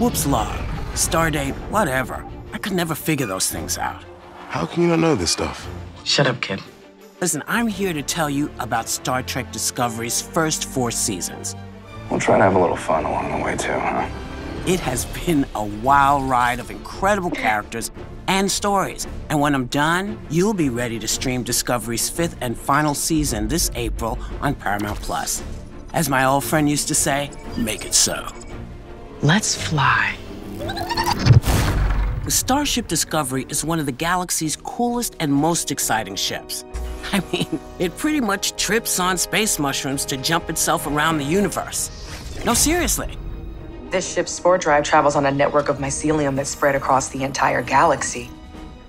Whoops log, stardate, whatever. I could never figure those things out. How can you not know this stuff? Shut up, kid. Listen, I'm here to tell you about Star Trek Discovery's first 4 seasons. We'll try to have a little fun along the way too, huh? It has been a wild ride of incredible characters and stories. And when I'm done, you'll be ready to stream Discovery's 5th and final season this April on Paramount Plus. As my old friend used to say, make it so. Let's fly. The Starship Discovery is one of the galaxy's coolest and most exciting ships. I mean, it pretty much trips on space mushrooms to jump itself around the universe. No, seriously. This ship's spore drive travels on a network of mycelium that's spread across the entire galaxy.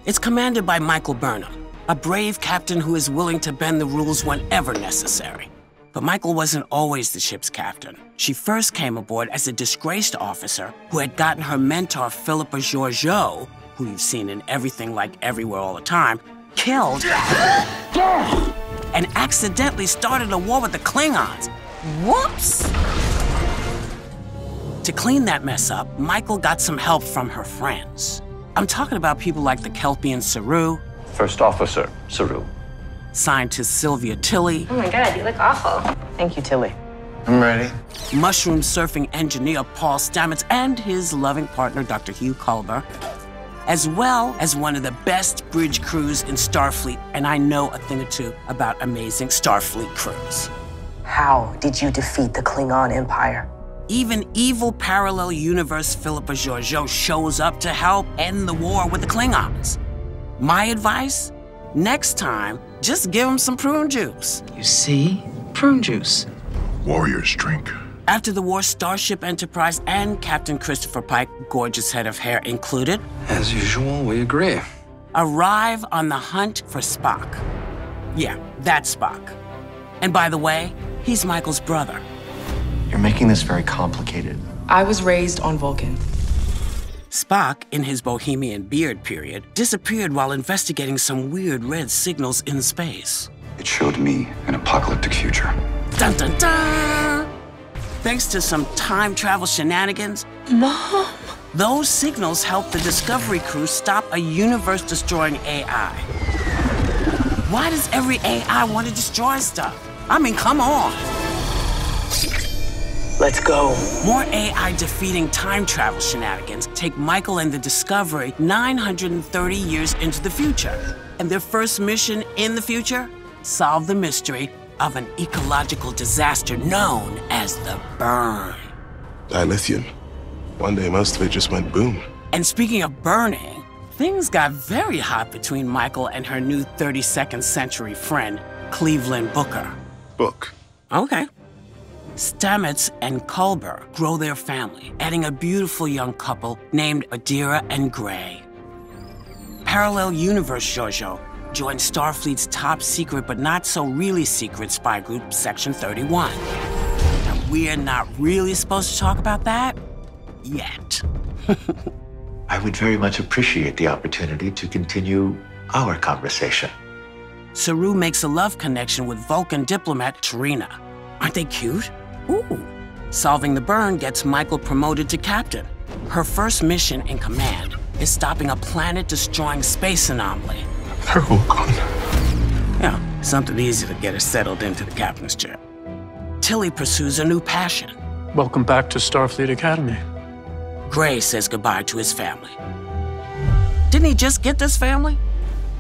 It's commanded by Michael Burnham, a brave captain who is willing to bend the rules whenever necessary. But Michael wasn't always the ship's captain. She first came aboard as a disgraced officer who had gotten her mentor, Philippa Georgiou, who you've seen in Everything Like Everywhere All the Time, killed and accidentally started a war with the Klingons. Whoops! To clean that mess up, Michael got some help from her friends. I'm talking about people like the Kelpian Saru. First Officer Saru. Scientist Sylvia Tilly. Oh my God, you look awful. Thank you, Tilly. I'm ready. Mushroom surfing engineer Paul Stamets and his loving partner, Dr. Hugh Culver, as well as one of the best bridge crews in Starfleet, and I know a thing or two about amazing Starfleet crews. How did you defeat the Klingon Empire? Even evil parallel universe Philippa Georgiou shows up to help end the war with the Klingons. My advice? Next time, just give them some prune juice. You see? Prune juice. Warriors drink. After the war, Starship Enterprise and Captain Christopher Pike, gorgeous head of hair included, as usual, we agree, arrive on the hunt for Spock. Yeah, that's Spock. And by the way, he's Michael's brother. You're making this very complicated. I was raised on Vulcan. Spock, in his Bohemian beard period, disappeared while investigating some weird red signals in space. It showed me an apocalyptic future. Dun dun dun! Thanks to some time travel shenanigans, Mom, those signals helped the Discovery crew stop a universe-destroying AI. Why does every AI want to destroy stuff? I mean, come on. Let's go. More AI defeating time travel shenanigans take Michael and the Discovery 930 years into the future. And their first mission in the future? Solve the mystery of an ecological disaster known as the burn. Dilithium. One day, most of it just went boom. And speaking of burning, things got very hot between Michael and her new 32nd century friend, Cleveland Booker. Book. Okay. Stamets and Culver grow their family, adding a beautiful young couple named Adira and Gray. Parallel Universe Georgiou joined Starfleet's top secret but not so really secret spy group, Section 31. Now, we're not really supposed to talk about that yet. I would very much appreciate the opportunity to continue our conversation. Saru makes a love connection with Vulcan diplomat T'Rina. Aren't they cute? Ooh. Solving the burn gets Michael promoted to captain. Her first mission in command is stopping a planet-destroying space anomaly. They're all gone. Yeah, something easy to get her settled into the captain's chair. Tilly pursues a new passion. Welcome back to Starfleet Academy. Gray says goodbye to his family. Didn't he just get this family?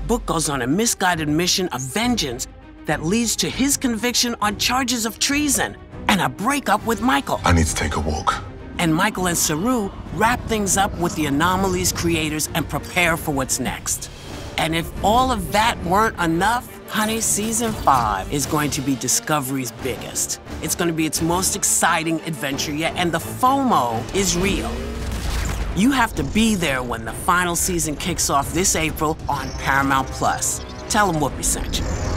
Book goes on a misguided mission of vengeance that leads to his conviction on charges of treason and a breakup with Michael. I need to take a walk. And Michael and Saru wrap things up with the anomaly's creators and prepare for what's next. And if all of that weren't enough, honey, season 5 is going to be Discovery's biggest. It's going to be its most exciting adventure yet, and the FOMO is real. You have to be there when the final season kicks off this April on Paramount Plus. Tell them Whoopi sent you.